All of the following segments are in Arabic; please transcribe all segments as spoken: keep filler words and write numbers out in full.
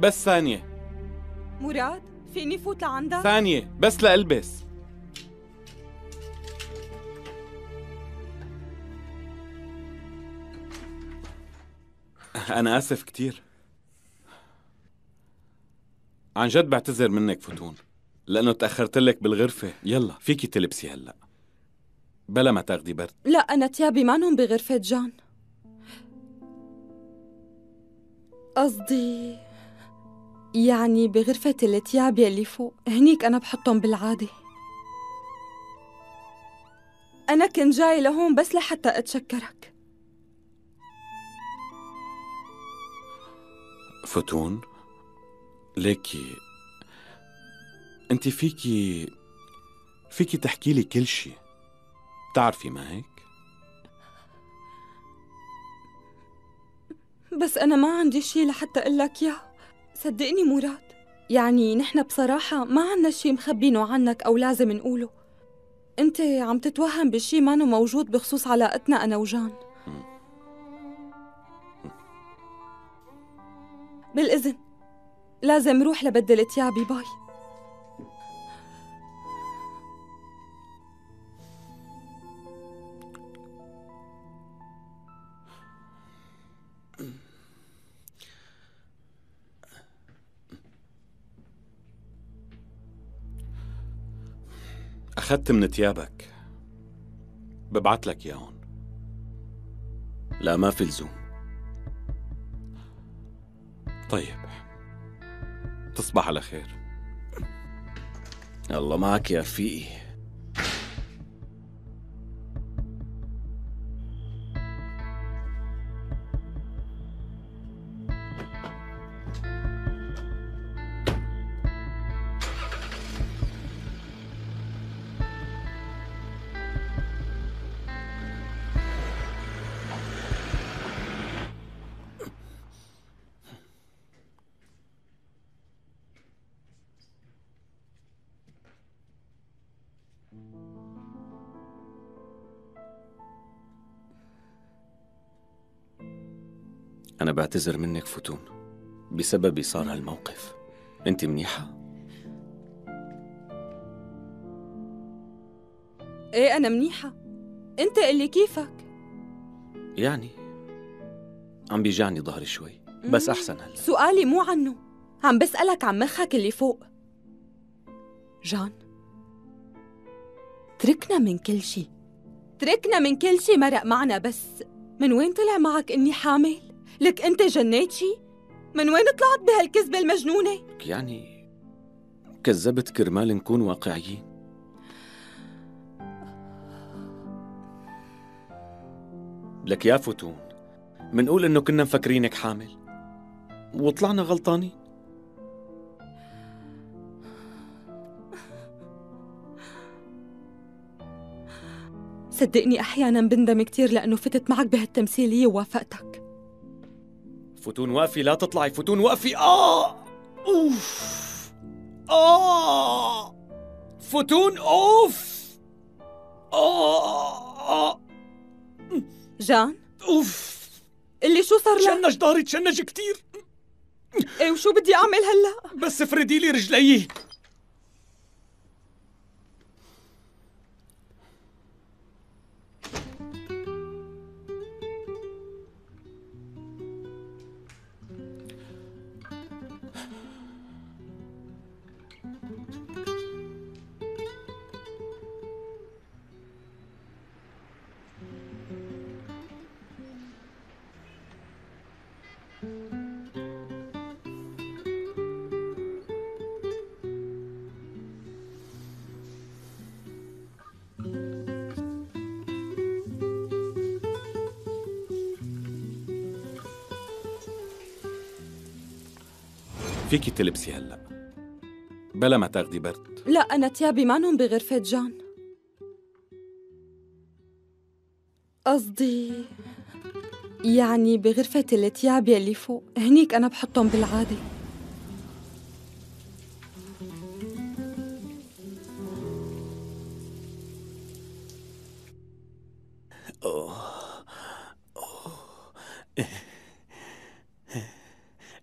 بس ثانية. مراد فيني فوت لعندك؟ ثانية بس لألبس. أنا آسف كتير، عن جد بعتذر منك فتون لأنه تأخرت لك بالغرفة. يلا فيكي تلبسي هلأ بلا ما تاخدي برد. لا أنا تيابي مانهم بغرفة جان، قصدي يعني بغرفة التياب يلي فوق، هنيك أنا بحطهم بالعادة. أنا كنت جاي لهون بس لحتى أتشكرك فتون. ليكي أنت فيكي فيكي تحكي لي كل شي، بتعرفي ما هيك؟ بس أنا ما عندي شي لحتى أقول لك ياه، صدقني مراد. يعني نحن بصراحة ما عنا شي مخبينه عنك أو لازم نقوله. أنت عم تتوهم بشي مانو موجود بخصوص علاقتنا أنا وجان. بالإذن لازم روح لبدل تيابي. باي. أخذت من تيابك، ببعت لك ياهن. لا ما في لزوم. طيب تصبح على خير. الله معك يا فيقي. أنا بعتذر منك فتون، بسببي صار هالموقف. أنت منيحة؟ إيه أنا منيحة، أنت اللي كيفك. يعني عم بيجعني ظهري شوي بس أحسن هلا. سؤالي مو عنه، عم بسألك عن مخك اللي فوق. جان تركنا من كل شي، تركنا من كل شي مرق معنا. بس من وين طلع معك إني حامل؟ لك أنت جنيت شي؟ من وين طلعت بهالكذبة المجنونة؟ يعني كذبت كرمال نكون واقعيين. لك يا فتون منقول إنه كنا مفكرينك حامل وطلعنا غلطانين. صدقني أحياناً بندم كتير لأنه فتت معك بهالتمثيلية ووافقتك. فتون وقفي، لا تطلعي فتون وقفي. آه أوف آه فتون أوف آه آه جان أوف. اللي شو صار لك؟ تشنج ضهري، تشنج كتير. إيه وشو بدي أعمل هلا؟ بس افردي لي رجلي. فيكي تلبسي هلا بلا ما تاخدي برد. لا أنا تيابي مانهم بغرفة جان، قصدي يعني بغرفة التياب يلي فوق، هنيك أنا بحطهم بالعادة.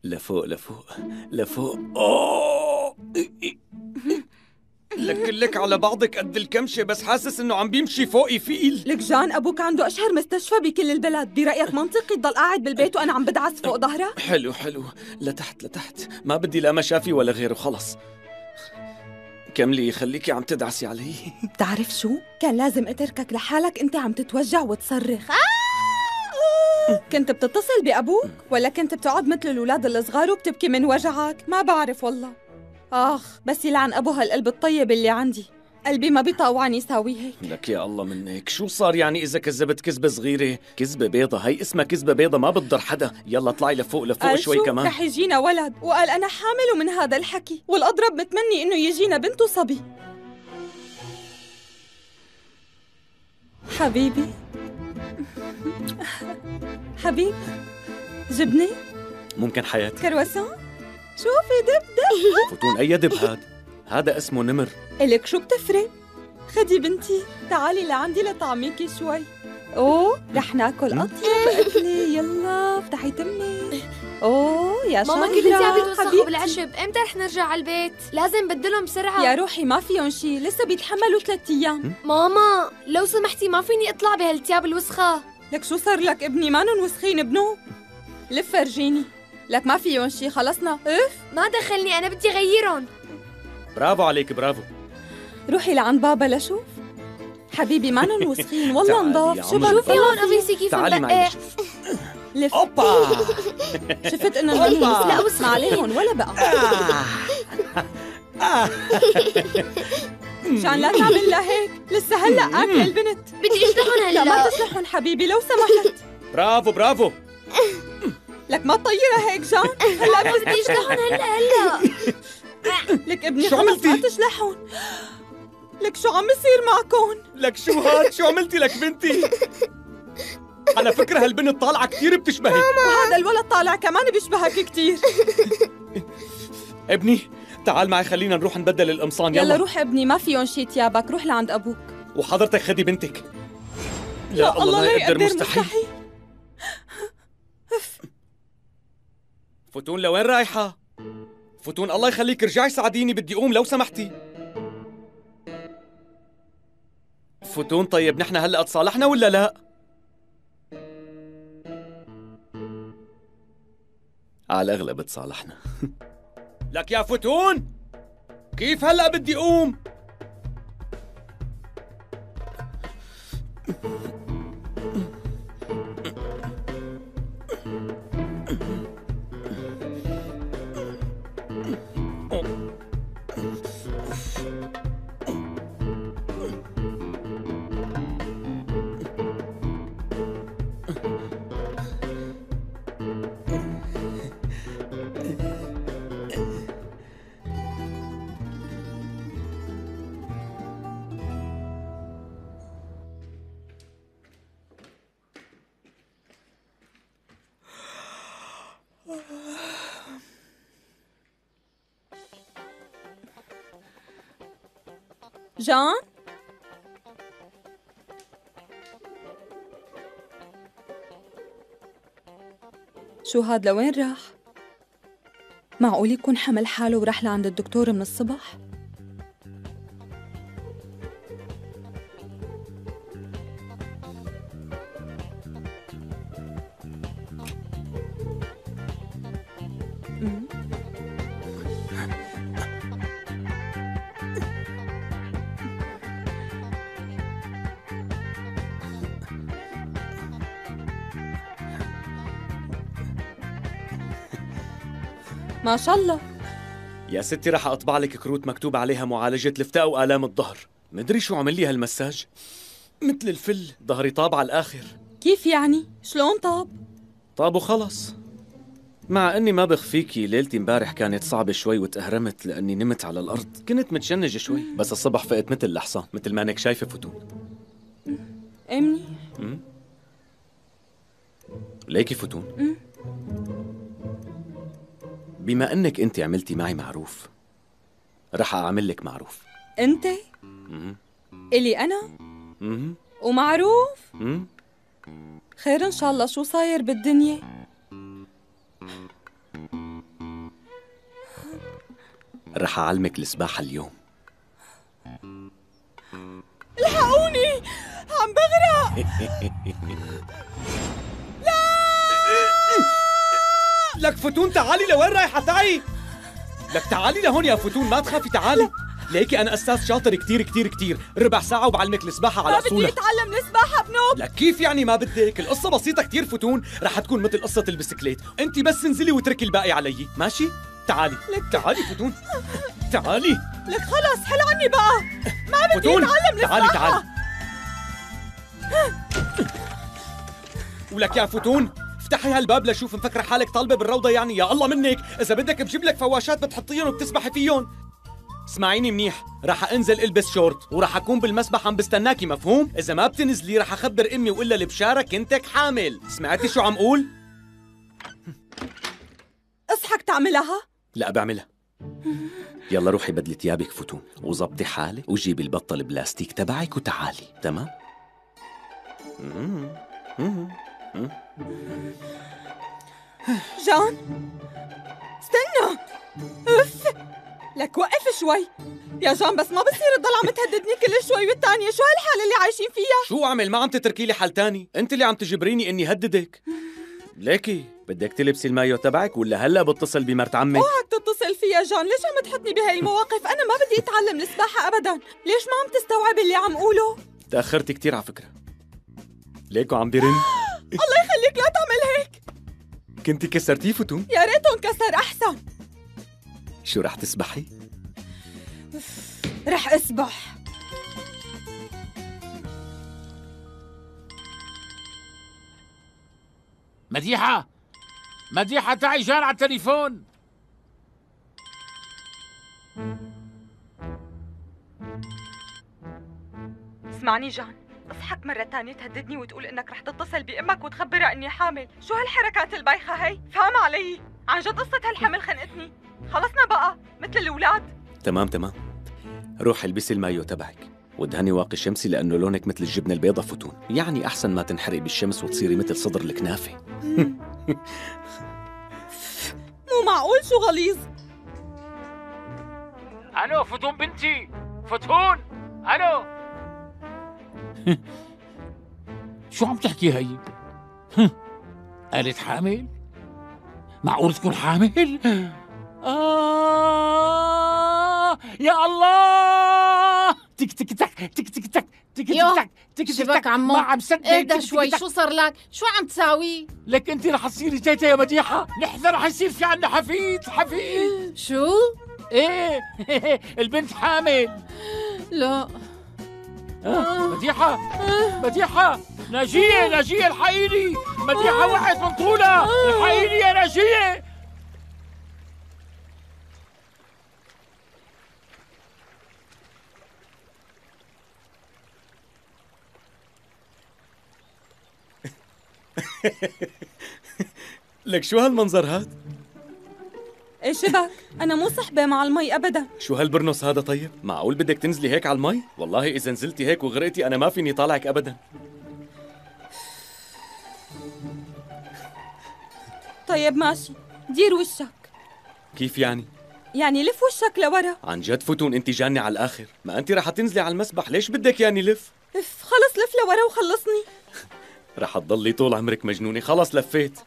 لفوق لفوق لفوق. أوه. لك لك على بعضك قد الكمشة، بس حاسس انه عم بيمشي فوقي فيل. لك جان، ابوك عنده اشهر مستشفى بكل البلد، برأيك منطقي تضل قاعد بالبيت وانا عم بدعس فوق ظهرك؟ حلو حلو، لتحت لتحت، ما بدي لا مشافي ولا غيره، خلص كملي، خليكي عم تدعسي علي. بتعرف شو؟ كان لازم اتركك لحالك انت عم تتوجع وتصرخ. كنت بتتصل بأبوك ولا كنت بتقعد مثل الأولاد الصغار وبتبكي من وجعك؟ ما بعرف والله. آخ، بس يلعن أبو هالقلب الطيب اللي عندي، قلبي ما بيطوعني يساوي هيك. لك يا الله منك، شو صار يعني إذا كذبت كذبة صغيرة؟ كذبة بيضة، هي اسمها كذبة بيضة، ما بتضر حدا. يلا اطلعي لفوق لفوق شوي كمان. رح يجينا ولد، وقال أنا حامل ومن هذا الحكي، والأضرب متمني إنه يجينا بنت وصبي. حبيبي حبيب، جبنة ممكن حياتي، كرواسون، شوفي دب دب. فتون، أي دب هاد؟ هذا اسمه نمر. إلك شو بتفرق؟ خدي بنتي تعالي لعندي لطعميكي شوي. أوه رح ناكل أطيب أكلة، يلا افتحي تمي. أوه يا شاطرة ماما، كيف عم بتوسخوا بالعشب، إمتى رح نرجع على البيت؟ لازم بدلهم بسرعة. يا روحي ما فيهم شي، لسه بيتحملوا ثلاث أيام. ماما لو سمحتي، ما فيني أطلع بهالتياب الوسخة. لك شو صار لك ابني؟ مانن وسخين ابنو، لف فرجيني. لك ما فيهم شي، خلصنا. اف ما دخلني، أنا بدي غيرهم. برافو عليك، برافو. روحي لعند بابا لشوف. حبيبي مانن وسخين والله، نضاف. شو بشوفي هون قميصي كيف مبقى؟ لف. اوبا شفت انه لا وسخ عليهم ولا بقى. مشان لا تعمل لها هيك، لسه هلا اكل البنت. بدي اشلحهم هلا. لا ما تشلحهم حبيبي لو سمحت. برافو برافو. لك ما تطيرها هيك جان، هلا بدي اشلحهم هلا هلا. لك ابني خلص ما تشلحهم. لك شو عم يصير معكم؟ لك شو هاد؟ شو عملتي لك بنتي؟ على فكرة هالبنت طالعة كثير بتشبهك، وهذا الولد طالع كمان بيشبهك كثير. ابني تعال معي، خلينا نروح نبدل القمصان. يلا, يلا روح ابني، ما فيهم شي تيابك، روح لعند ابوك. وحضرتك خدي بنتك. لا, لا الله لا يقدر، مستحيل. فتون لوين رايحة؟ فتون الله يخليك ارجعي ساعديني، بدي اقوم لو سمحتي. فتون طيب نحن هلا تصالحنا ولا لا؟ على الاغلب تصالحنا. لك يا فتون كيف هلا بدي اقوم؟ جان؟ شو هاد لوين راح؟ معقول يكون حمل حاله وراح لعند الدكتور من الصبح؟ ما شاء الله يا ستي، رح اطبع لك كروت مكتوب عليها معالجة الافتاء وآلام الظهر. مدري شو عمل لي هالمساج؟ مثل الفل، ظهري طاب على الآخر. كيف يعني؟ شلون طاب؟ طاب وخلص. مع اني ما بخفيكي ليلتي امبارح كانت صعبة شوي وتأهرمت لأني نمت على الأرض، كنت متشنجة شوي، بس الصبح فقت مثل الحصان، مثل ما انك شايفة فتون. امني امم ليكي فتون، امم بما انك انت عملتي معي معروف، رح اعمل لك معروف. انت؟ امم الي انا؟ امم ومعروف؟ امم خير ان شاء الله. شو صاير بالدنيا؟ رح أعلمك السباحة اليوم. الحقوني عم بغرق. لا لك فتون تعالي، لوين رايحة تعي؟ لك تعالي لهون يا فتون، ما تخافي تعالي. ليكي أنا أستاذ شاطر كتير كتير كتير، ربع ساعة وبعلمك السباحة على أصولها. ما بدي أتعلم السباحة بنوب. لك كيف يعني ما بدك؟ القصة بسيطة كتير فتون، رح تكون مثل قصة البسكليت، أنت بس انزلي واتركي الباقي علي، ماشي؟ تعالي لك تعالي فتون، تعالي لك. خلص حل عني بقى، ما بدي فتون. اتعلم السباحة. تعالي تعالي ولك يا فتون افتحي هالباب لشوف، مفكرة حالك طالبة بالروضة يعني؟ يا الله منك، إذا بدك بجيب لك فواشات بتحطيهم وبتسبحي فيهم. اسمعيني منيح، رح انزل البس شورت ورح اكون بالمسبح عم بستناكي، مفهوم؟ إذا ما بتنزلي رح اخبر امي وقول لها البشارة كنتك حامل، سمعتي شو عم قول؟ اصحك تعملها؟ لا بعملها. يلا روحي بدلي ثيابك فتون وظبطي حالك وجيبي البطة البلاستيك تبعك وتعالي، تمام؟ جان استنى، اف لك وقف شوي يا جان، بس ما بصير تضل عم تهددني كل شوي والتانية، شو هالحالة اللي عايشين فيها؟ شو أعمل؟ ما عم تتركي لي حل تاني، أنت اللي عم تجبريني إني هددك. ليكي بدك تلبسي المايو تبعك ولا هلا بتصل بمرت عمك؟ اوعك تتصل فيها جان، ليش عم تحطني بهي المواقف؟ أنا ما بدي أتعلم السباحة أبداً، ليش ما عم تستوعب اللي عم قوله؟ تأخرتي كتير على فكرة. ليكو عم بيرن. الله يخليك لا تعمل هيك. كنتي كسرتيه فتون؟ يا ريته انكسر أحسن. شو رح تسبحي؟ رح اسبح. مديحة مديحة تعي، جان على التليفون. اسمعني جان، اصحك مرة تانية تهددني وتقول انك رح تتصل بأمك وتخبرها اني حامل، شو هالحركات البايخة هي؟ فهم علي، عن جد قصة هالحمل خنقتني، خلصنا بقى مثل الأولاد. تمام تمام، روحي البسي المايو تبعك ودهني واقي شمسي لأنه لونك مثل الجبنة البيضة فتون، يعني أحسن ما تنحرق بالشمس وتصيري مثل صدر الكنافة. مو معقول شو غليظ. ألو فتون بنتي، فتون ألو. شو عم تحكي هي؟ قالت حامل؟ معقول تكون حامل؟ آه يا الله، تك تك تك تك تك تك تك تك تك شبك عمو، ما عم صدق. اهدى شوي، شو صار لك؟ شو عم تساوي؟ لك انت رح تصيري تيتا يا مديحة، نحن رح يصير في عنا حفيد. حفيد شو؟ ايه البنت حامل. لا مديحة مديحة، ناجية ناجية الحقيني، مديحة وقعت من طولها، الحقيني يا ناجية. لك شو هالمنظر هاد؟ ايه شبك؟ أنا مو صحبة مع المي أبدا. شو هالبرنس هذا طيب؟ معقول بدك تنزلي هيك على المي؟ والله إذا نزلتي هيك وغرقتي أنا ما فيني طالعك أبدا. طيب ماشي، دير وشك. كيف يعني؟ يعني لف وشك لورا. عن جد فتون أنت جاني على الآخر، ما أنت رح تنزلي على المسبح، ليش بدك يعني لف؟ اف خلص لف لورا وخلصني. رح تضلي طول عمرك مجنونة، خلص لفيت.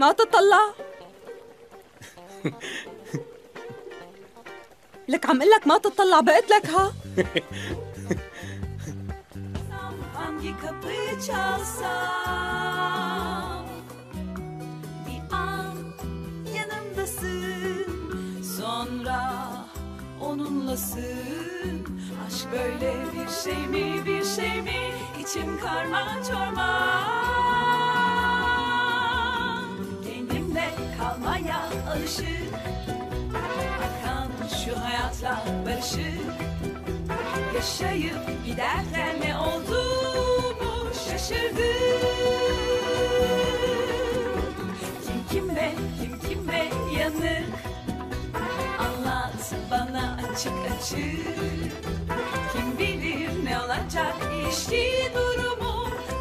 ما تطلع. لك عم قلك ما تطلع، بقيت لك ها. Aşk böyle bir şey mi, bir şey mi? İçim karman çorman. Kendimle kalmaya alışık, akan şu hayatla barışık. Yaşayıp giderken ne olduğumu şaşırdım. Kim kimle, kim kimle yanık? Anlat bana açık açık. Kim bilir ne olacak, ilişki durumu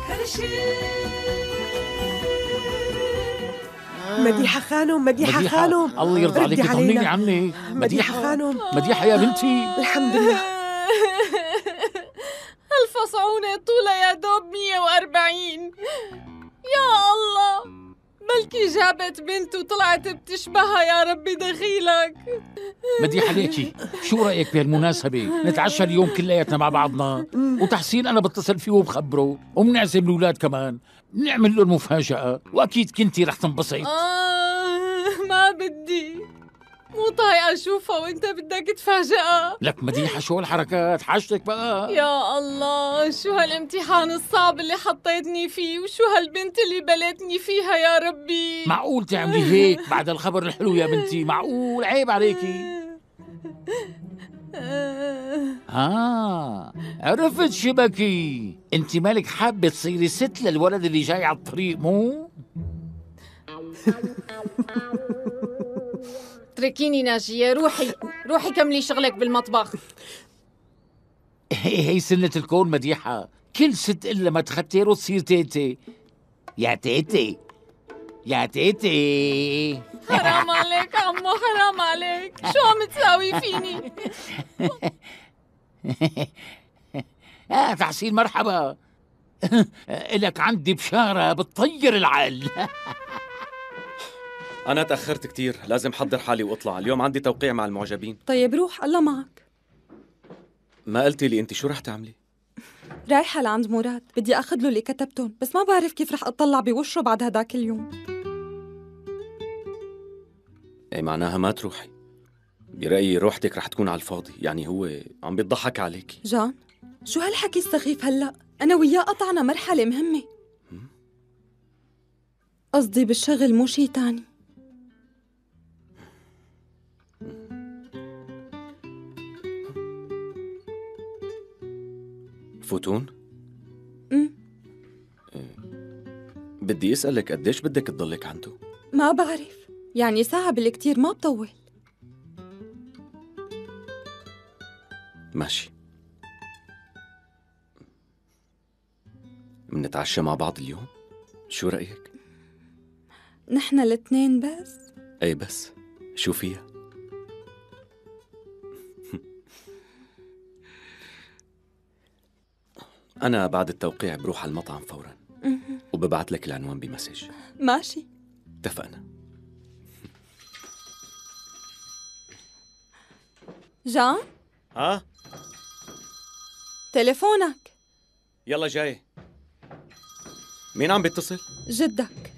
karışık. مديحة خانم، مديحة خانم الله يرضى عليك طمنيني عني. مديحة خانم، مديحة يا بنتي. الحمد لله. الفصعونة طولها يا دوب مية وأربعين. يا الله، بلكي جابت بنت وطلعت بتشبهها. يا ربي دخيلك. مديحة ليكي، شو رأيك بهالمناسبة نتعشى اليوم كلياتنا مع بعضنا؟ وتحسين أنا بتصل فيه وبخبره، وبنعزم الأولاد كمان، بنعمل له المفاجأة، وأكيد كنتي رح تنبسطي. آه ما بدي، مو طايقة أشوفها وأنت بدك تفاجئها. لك مديحة شو هالحركات، حاجتك بقى. يا الله، شو هالامتحان الصعب اللي حطيتني فيه، وشو هالبنت اللي بلتني فيها. يا ربي معقول تعملي هيك بعد الخبر الحلو يا بنتي؟ معقول؟ عيب عليكي. آه عرفت شبكي، أنت مالك حابة تصيري ست للولد اللي جاي على الطريق مو؟ اتركيني ناجية، روحي روحي كملي شغلك بالمطبخ. هي هي سنة الكون مديحة، كل ست إلا ما تختيره تصير تيتي. يا تيتي يا تيتي. حرام عليك عمو، حرام عليك، شو عم تساوي فيني؟ آه تحسين مرحبا، إلك عندي بشارة بتطير العقل. أنا تأخرت كتير، لازم حضر حالي وأطلع، اليوم عندي توقيع مع المعجبين. طيب روح، الله معك. ما قلتي لي أنت شو رح تعملي؟ رايحة لعند مراد، بدي أخذ له اللي كتبتهم، بس ما بعرف كيف رح أطلع بوشه بعد هداك اليوم. إيه معناها ما تروحي؟ برأيي روحتك رح تكون على الفاضي، يعني هو عم بيضحك عليك. جان، شو هالحكي السخيف هلأ؟ أنا وياه قطعنا مرحلة مهمة. قصدي بالشغل مو شي تاني. فتون؟ امم بدي اسألك قديش بدك تضلك عنده؟ ما بعرف، يعني ساعة بالكتير، ما بطول. ماشي، منتعشى مع بعض اليوم، شو رأيك؟ نحن الاثنين بس؟ اي بس، شو فيها؟ أنا بعد التوقيع بروح على المطعم فوراً وببعت لك العنوان بمسج. ماشي، اتفقنا. جان؟ ها؟ تليفونك. يلا جاي. مين عم بيتصل؟ جدك.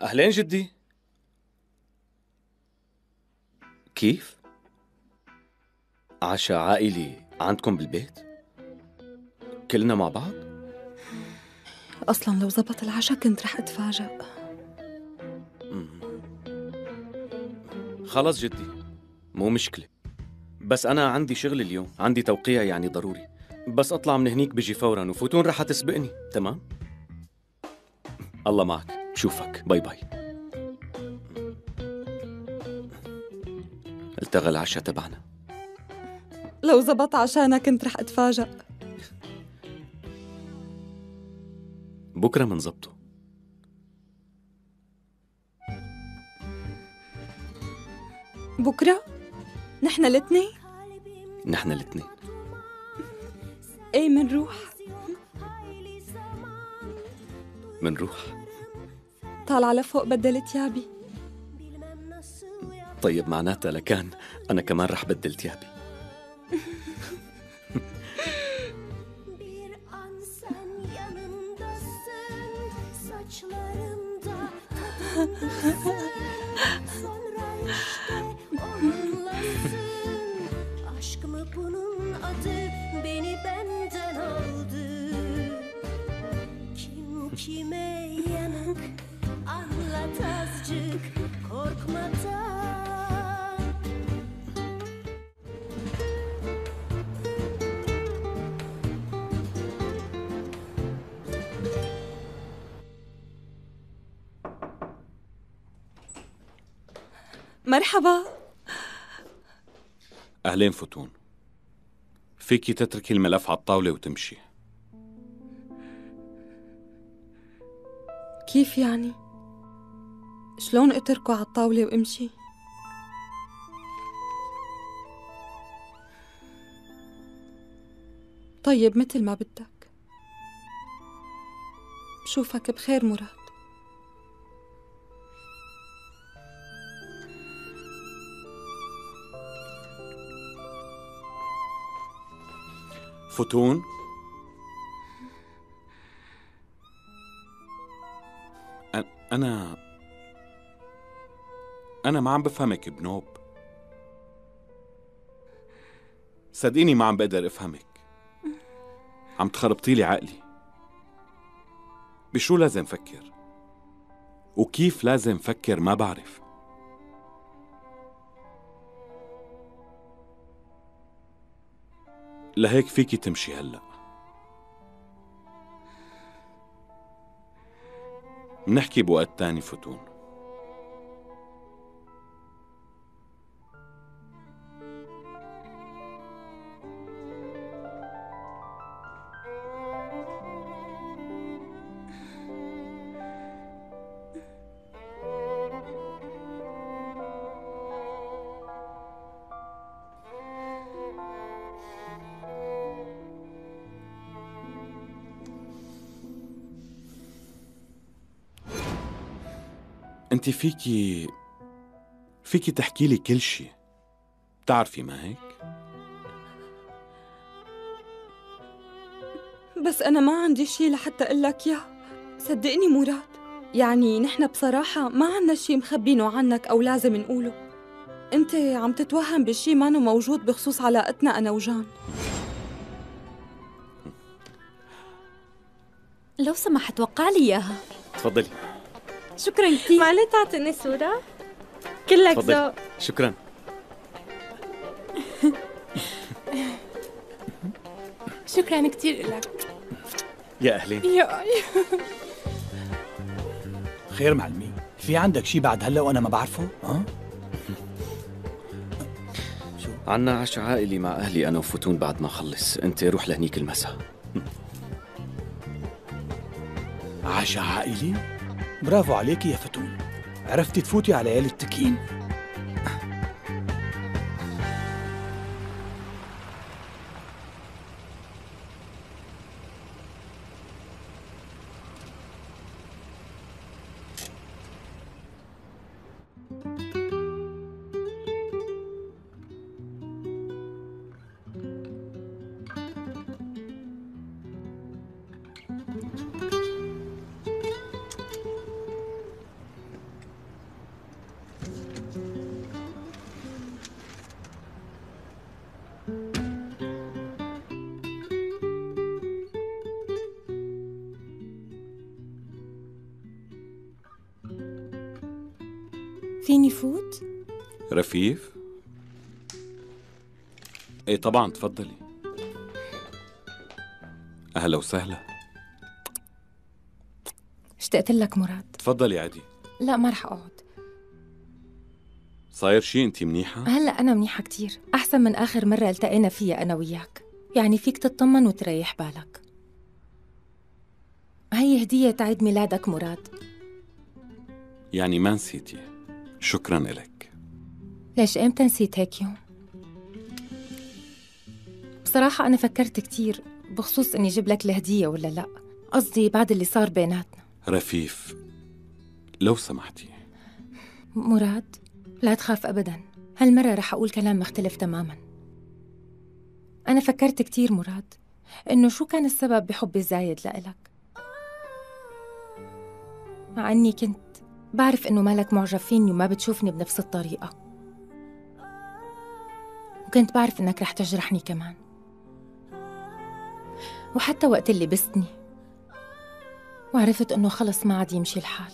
أهلين جدي. كيف؟ عشاء عائلي عندكم بالبيت؟ كلنا مع بعض؟ أصلاً لو زبط العشاء كنت رح أتفاجأ. خلص جدي، مو مشكلة، بس أنا عندي شغل اليوم، عندي توقيع يعني ضروري، بس أطلع من هنيك بجي فوراً، وفتون رح تسبقني، تمام؟ الله معك، بشوفك، باي باي. التغى العشاء تبعنا. لو زبط عشانها كنت رح أتفاجأ. بكرة منزبطه. بكرة؟ نحن الاثنين؟ نحن الاثنين. إيه منروح. منروح. طالعة لفوق بدل تيابي. طيب معناتها لكان أنا كمان رح بدل تيابي. مرحبا. أهلين فتون، فيكي تتركي الملف على الطاولة وتمشي. كيف يعني؟ شلون اتركه على الطاولة وامشي؟ طيب مثل ما بدك، بشوفك بخير مراد. فتون، أنا أنا ما عم بفهمك بنوب، صدقيني ما عم بقدر أفهمك، عم تخربطيلي عقلي. بشو لازم فكر وكيف لازم فكر ما بعرف. لهيك فيكي تمشي هلأ، منحكي بوقت تاني فتون. انت فيكي فيكي تحكي لي كل شي، بتعرفي ما هيك؟ بس انا ما عندي شي لحتى اقول لك اياه، صدقني مراد. يعني نحن بصراحه ما عنا شي مخبينه عنك او لازم نقوله، انت عم تتوهم بشي ما انه موجود بخصوص علاقتنا انا وجان. لو سمحت وقع لي اياها. تفضلي. شكرا كثير. معلش تعطيني صورة؟ كلك ذوق. شكرا. شكرا كثير لك. يا أهلين. يا خير معلمي، في عندك شي بعد هلا وأنا ما بعرفه؟ ها؟ شو؟ عنا عش عائلي مع أهلي أنا وفتون بعد ما خلص، أنت روح لهنيك المساء. عش عائلي؟ برافو عليكي يا فتون، عرفتي تفوتي على ليالي التكيين. فيني فوت؟ رفيف؟ ايه طبعا تفضلي. اهلا وسهلا. اشتقت لك مراد. تفضلي عادي. لا ما رح اقعد. صاير شي؟ انتي منيحة؟ هلا انا منيحة كتير، احسن من اخر مرة التقينا فيها انا وياك، يعني فيك تطمن وتريح بالك. هي هدية تعيد ميلادك مراد. يعني ما نسيتي؟ شكراً إلك. ليش إمتى نسيت هيك يوم؟ بصراحة أنا فكرت كتير بخصوص إني جيب لك الهدية ولا لأ، قصدي بعد اللي صار بيناتنا. رفيف لو سمحتي. مراد لا تخاف أبداً، هالمرة رح أقول كلام مختلف تماماً. أنا فكرت كتير مراد إنه شو كان السبب بحبي الزايد لإلك، مع إني كنت بعرف إنه مالك معجب فيني وما بتشوفني بنفس الطريقة، وكنت بعرف إنك رح تجرحني كمان. وحتى وقت اللي بستني وعرفت إنه خلص ما عاد يمشي الحال،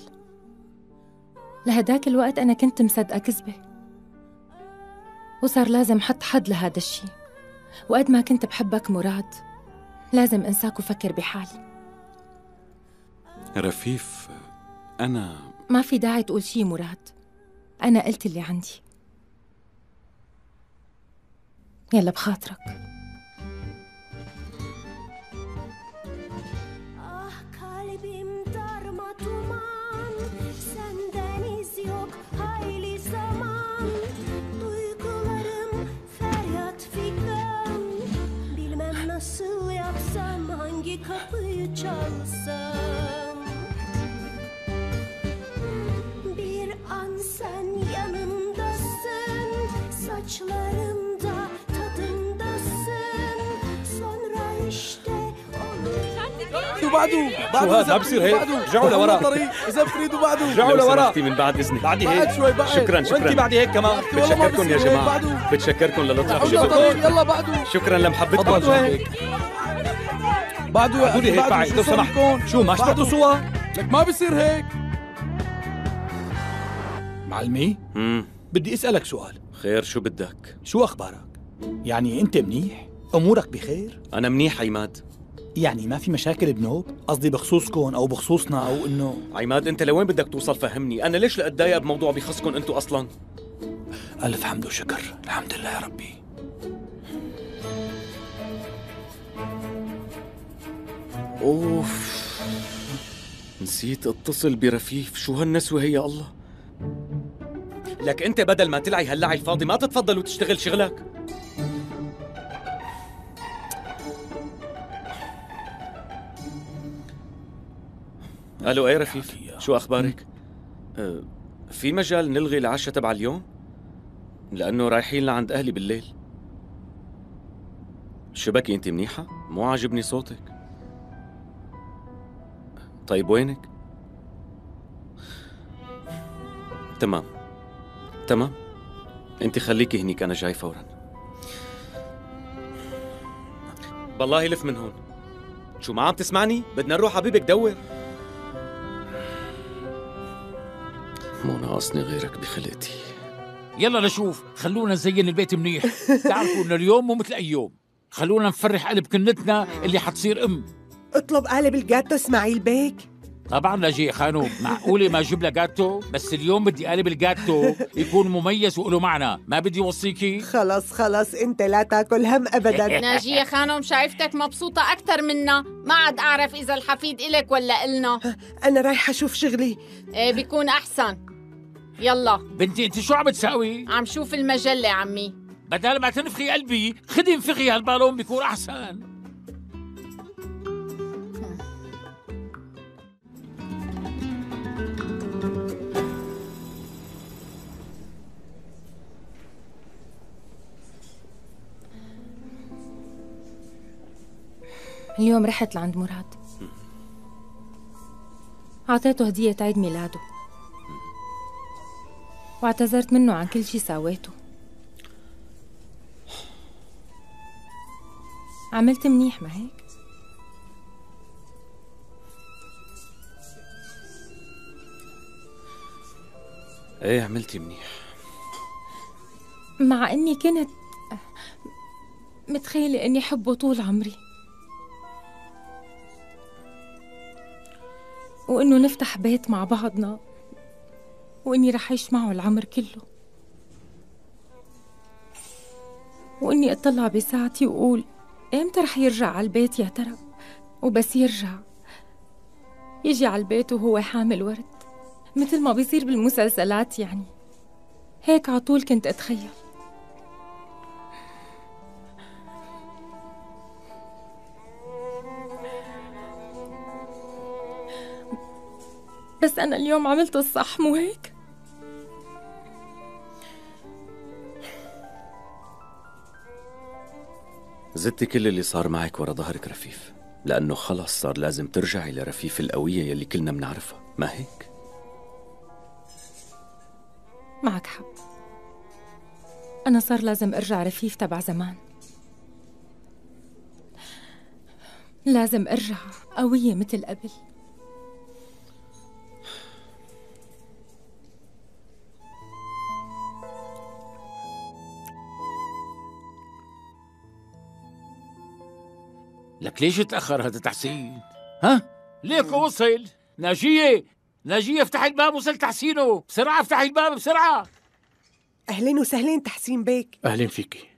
لهداك الوقت أنا كنت مصدقة كذبة، وصار لازم حط حد لهذا الشي. وقد ما كنت بحبك مراد لازم أنساك وفكر بحالي. رفيف أنا ما في داعي تقول شي مراد، أنا قلت اللي عندي. يلا بخاطرك. آه قلبي مطرمط وما hangi kapıyı çalsam, bir an sen yanımdasın, saçlarımda tadındasın, sonra işte بعده بعده بعده هذا بصير هيك. رجعوا لورا زفريدوا بعده رجعوا لورا من بعد اذنك بعدي هيك شوي بعد. شكرا شكرا وانت بعدي هيك كمان. بتشكركم يا جماعه بتشكركم للطف شبكتكم. يلا بعده شكرا لمحبتكم. بعده بعده لي هيك بعد لو سمحت. شو ما اشترطوا سوا لك ما بصير هيك معلمي. امم بدي اسالك سؤال. خير شو بدك؟ شو اخبارك؟ يعني انت منيح؟ امورك بخير؟ انا منيح عماد. يعني ما في مشاكل بنوب؟ قصدي بخصوصكم او بخصوصنا او انه عماد انت لوين بدك توصل؟ فهمني انا ليش لأتضايق بموضوع بخصكم انتم اصلا؟ الف حمد وشكر الحمد لله يا ربي. اوف نسيت اتصل برفيف. شو هالنسوة هي الله. لك انت بدل ما تلعي هاللعي الفاضي ما تتفضل وتشتغل شغلك؟ الو اي رفيف شو اخبارك؟ آه في مجال نلغي العشاء تبع اليوم؟ لانه رايحين لعند اهلي بالليل. شو بكي انت منيحة؟ مو عاجبني صوتك. طيب وينك؟ تمام تمام انت خليكي هنيك انا جاي فورا. بالله لف من هون. شو ما عم تسمعني؟ بدنا نروح حبيبك دور. مو ناقصني غيرك بخلقتي. يلا لشوف خلونا نزين البيت منيح. تعرفوا انه اليوم مو مثل اي يوم. خلونا نفرح قلب كنتنا اللي حتصير ام. اطلب قالب الجاتو اسماعيل بيك. طبعا ناجية خانوم معقوله ما اجيب لها جاتو؟ بس اليوم بدي قالب الجاتو يكون مميز وله معنى. ما بدي وصيكي. خلص خلص انت لا تاكل هم ابدا. ناجية خانوم شايفتك مبسوطه اكثر منا. ما عاد اعرف اذا الحفيد الك ولا النا. انا رايحه اشوف شغلي. ايه بيكون احسن. يلا بنتي انت شو عم تساوي؟ عم شوف المجلة عمي. بدل ما تنفخي قلبي خدي انفخي هالبالون بيكون احسن. اليوم رحت لعند مراد اعطيته هدية عيد ميلاده واعتذرت منه عن كل شي ساويته. عملت منيح ما هيك؟ ايه عملتي منيح مع اني كنت متخيلة اني حبه طول عمري وانه نفتح بيت مع بعضنا واني رح اعيش معه العمر كله واني اطلع بساعتي واقول امتى رح يرجع على البيت يا ترى. وبس يرجع يجي على البيت وهو حامل ورد مثل ما بيصير بالمسلسلات. يعني هيك على طول كنت اتخيل. بس انا اليوم عملت الصح مو هيك؟ زدتي كل اللي صار معك ورا ظهرك رفيف لأنه خلص صار لازم ترجعي لرفيف القوية يلي كلنا بنعرفها ما هيك؟ معك حق أنا صار لازم أرجع رفيف تبع زمان. لازم أرجع قوية مثل قبل. لك ليش تأخر هذا تحسين؟ ها؟ ليك وصل؟ ناجية! ناجية افتحي الباب وصل تحسينه! بسرعة افتحي الباب بسرعة! أهلين وسهلين تحسين بيك. أهلين فيكي.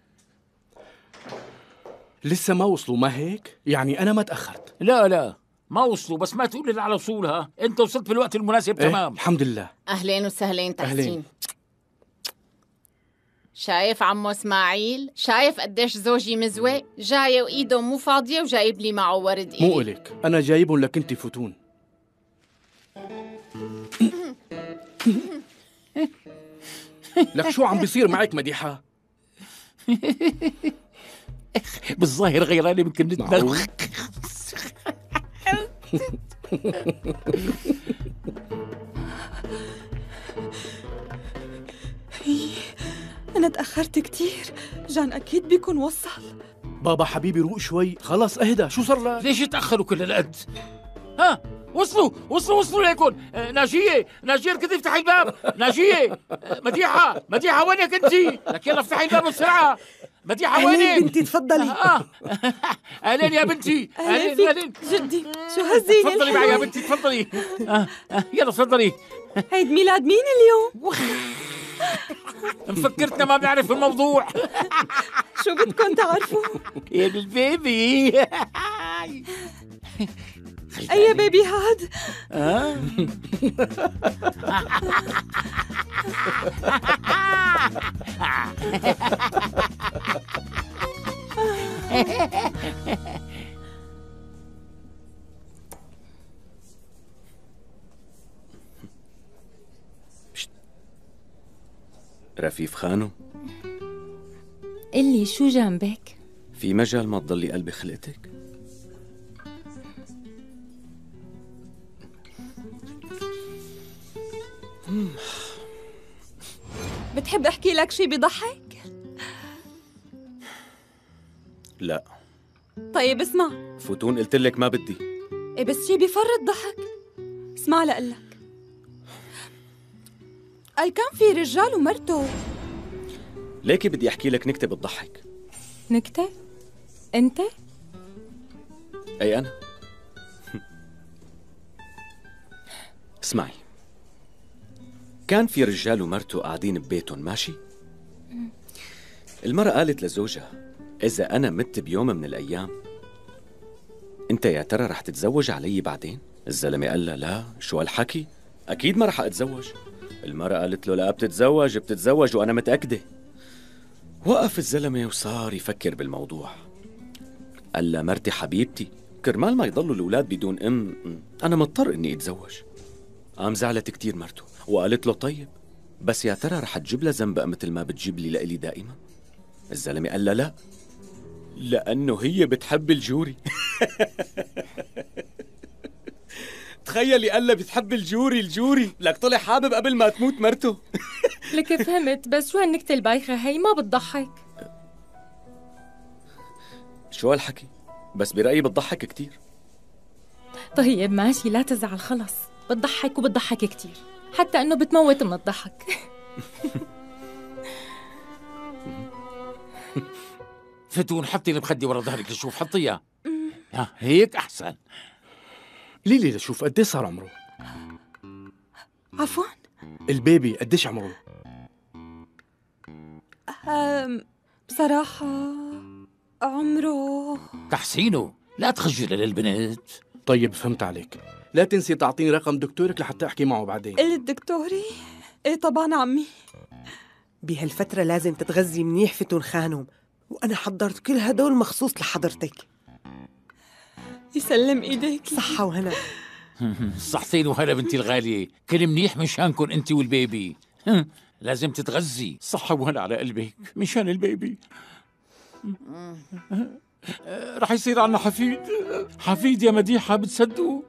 لسه ما وصلوا ما هيك؟ يعني أنا ما تأخرت. لا لا ما وصلوا بس ما تقولي على وصولها. أنت وصلت بالوقت المناسب. ايه؟ تمام الحمد لله. أهلين وسهلين تحسين. أهلين. شايف عمو إسماعيل؟ شايف قديش زوجي مزوق؟ جاية وإيده مو فاضية وجايب لي معه ورد إيد. مو إلك، أنا جايبهم لك أنت فتون. لك شو عم بيصير معك مديحة؟ بالظاهر غيراني يمكن نتبلخ. أنا تأخرت كتير، جان أكيد بيكون وصل. بابا حبيبي روق شوي، خلاص أهدى، شو صار لك؟ ليش يتأخروا كل هالقد؟ ها؟ وصلوا وصلوا وصلوا ليكون. آه، ناجية ناجية اركضي افتحي الباب. ناجية. آه، مديحة مديحة وينك أنتِ؟ لك يلا افتحي الباب بسرعة. مديحة وينك؟ أهلين بنتي تفضلي. آه. أهلين يا بنتي. أهلين أهلين جدي، شو هالزينة؟ تفضلي معي يا بنتي تفضلي. آه. آه. يلا تفضلي. عيد ميلاد مين اليوم؟ مفكرتنا ما بنعرف الموضوع. شو بدكم تعرفوا؟ يا البيبي. أي بيبي هاد؟ رفيف خانم، قلي شو جنبك؟ في مجال ما تضلي قلبي خلقتك؟ بتحب احكي لك شي بضحك؟ لا. طيب اسمع فتون، قلت لك ما بدي. ايه بس شي بفر الضحك. اسمع لقلك، قال كان في رجال ومرته. ليكي بدي احكي لك نكته بتضحك. نكته؟ انت؟ اي انا. اسمعي، كان في رجال ومرته قاعدين ببيتهم، ماشي؟ المرأة قالت لزوجها: إذا أنا مت بيوم من الأيام، أنت يا ترى رح تتزوج علي بعدين؟ الزلمة قال لها: لا، شو هالحكي؟ أكيد ما رح أتزوج. المرأة قالت له: لا بتتزوج بتتزوج وأنا متأكدة. وقف الزلمة وصار يفكر بالموضوع. قال لها: مرتي حبيبتي، كرمال ما يضلوا الأولاد بدون أم، أنا مضطر إني أتزوج. قام زعلت كتير مرته وقالت له: طيب بس يا ترى رح تجيب لها ذنب مثل ما بتجيب لي لإلي دائما؟ الزلمة قال لها: لا، لأنه هي بتحب الجوري. تخيلي، قال لها بتحب الجوري. الجوري لك طلع حابب قبل ما تموت مرته. لك فهمت، بس شو هالنكتة البايخة هي؟ ما بتضحك. شو هالحكي؟ بس برأيي بتضحك كتير. طيب ماشي، لا تزعل، خلص بتضحك وبتضحك كتير، حتى انه بتموت من الضحك. فتون حطي لي بخدي ورا ظهرك لشوف، حطيها. ها هيك احسن. ليلي لشوف قديش صار عمره. عفوا البيبي قديش عمره؟ أه بصراحة عمره تحسينه، لا تخجل للبنت. طيب فهمت عليك، لا تنسي تعطيني رقم دكتورك لحتى أحكي معه بعدين. قلت دكتوري؟ إيه طبعاً عمي. بهالفترة لازم تتغذي منيح فتون خانم، وأنا حضرت كل هدول مخصوص لحضرتك. يسلم إيديك. صحة وهنا. صحتين وهنا بنتي الغالية، كل منيح مشانكن أنت والبيبي. لازم تتغذي. صحة وهنا على قلبك مشان البيبي. رح يصير عنا حفيد. حفيد يا مديحة، بتصدقوا؟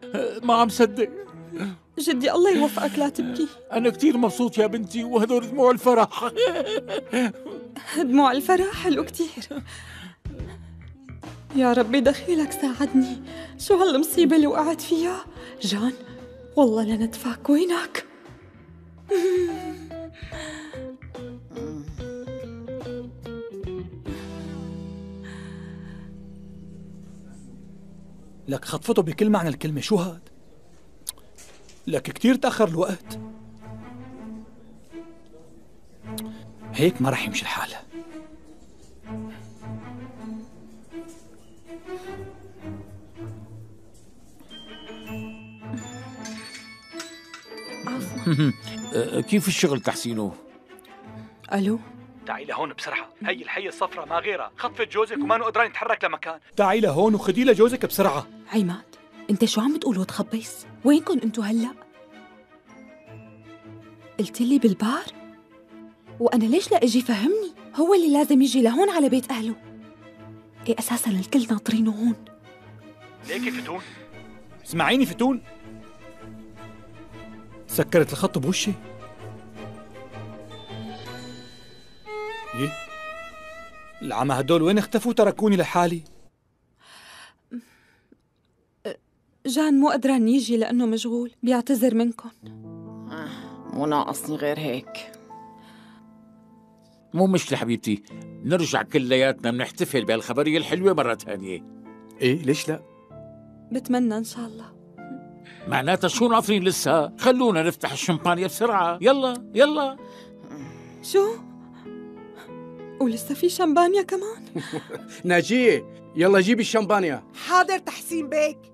ما عم صدق. جدي الله يوفقك، لا تبكي. أنا كتير مبسوط يا بنتي، وهدول دموع الفرح. دموع الفرح حلو كتير. يا ربي دخيلك ساعدني، شو هالمصيبة اللي وقعت فيها؟ جان والله لنتفاك، وينك؟ لك خطفته بكل معنى الكلمة. شو هاد؟ لك كتير تأخر الوقت، هيك ما رح يمشي الحال. كيف الشغل تحسينه؟ ألو تعي لهون بسرعه، هي الحيه الصفراء ما غيرها، خطفت جوزك وما نو قدران يتحرك لمكان. تعي لهون وخدي لجوزك بسرعه. عماد انت شو عم بتقولوا تخبيص؟ وينكم انتو هلا؟ قلت لي بالبار وانا ليش لا اجي؟ فهمني، هو اللي لازم يجي لهون على بيت اهله. ايه اساسا الكل ناطرينه هون. ليكي فتون، اسمعيني فتون، سكرت الخط بوشي. ايه؟ العمى هدول وين اختفوا تركوني لحالي؟ جان مو قدران يجي لأنه مشغول، بيعتذر منكم. مو ناقصني غير هيك. مو مشكلة حبيبتي، نرجع كلياتنا بنحتفل بهالخبرية الحلوة مرة ثانية. ايه ليش لا؟ بتمنى إن شاء الله. معناتها شو ناطرين لسه؟ خلونا نفتح الشمبانيا بسرعة، يلا يلا. شو؟ ولسه في شمبانيا كمان؟ ناجية يلا جيبي الشمبانيا. حاضر تحسين بيك.